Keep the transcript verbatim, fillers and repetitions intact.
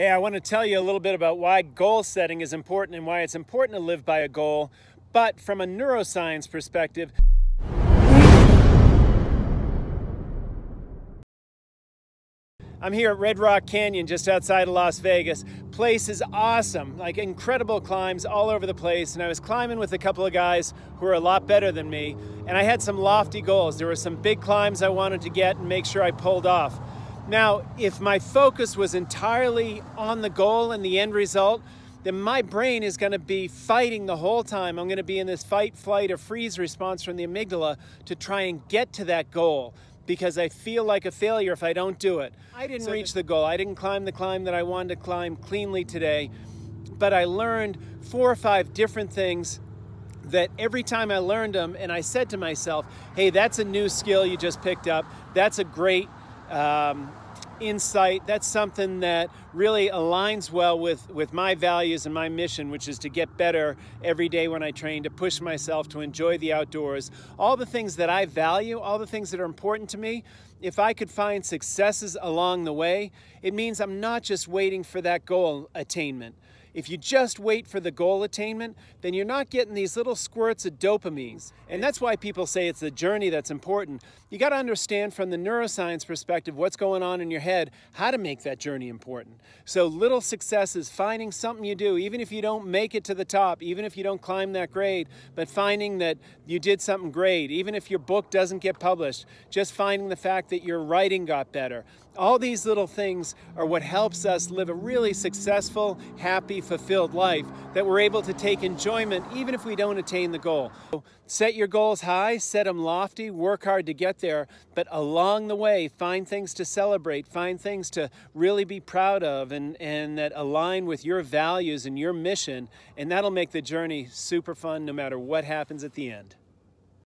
Hey, I want to tell you a little bit about why goal setting is important and why it's important to live by a goal, but from a neuroscience perspective. I'm here at Red Rock Canyon, just outside of Las Vegas. Place is awesome, like incredible climbs all over the place. And I was climbing with a couple of guys who are a lot better than me. And I had some lofty goals. There were some big climbs I wanted to get and make sure I pulled off. Now, if my focus was entirely on the goal and the end result, then my brain is gonna be fighting the whole time. I'm gonna be in this fight, flight, or freeze response from the amygdala to try and get to that goal, because I feel like a failure if I don't do it. I didn't so reach the goal. I didn't climb the climb that I wanted to climb cleanly today, but I learned four or five different things that every time I learned them and I said to myself, hey, that's a new skill you just picked up. That's a great um, insight. That's something that really aligns well with, with my values and my mission, which is to get better every day when I train, to push myself, to enjoy the outdoors. All the things that I value, all the things that are important to me, if I could find successes along the way, it means I'm not just waiting for that goal attainment. If you just wait for the goal attainment, then you're not getting these little squirts of dopamines. And that's why people say it's the journey that's important. You got to understand from the neuroscience perspective what's going on in your head, how to make that journey important. So little successes, finding something you do, even if you don't make it to the top, even if you don't climb that grade, but finding that you did something great, even if your book doesn't get published, just finding the fact that your writing got better. All these little things are what helps us live a really successful, happy, fulfilled life that we're able to take enjoyment even if we don't attain the goal. So set your goals high, set them lofty, work hard to get there, but along the way, find things to celebrate, find things to really be proud of and, and that align with your values and your mission, and that'll make the journey super fun no matter what happens at the end.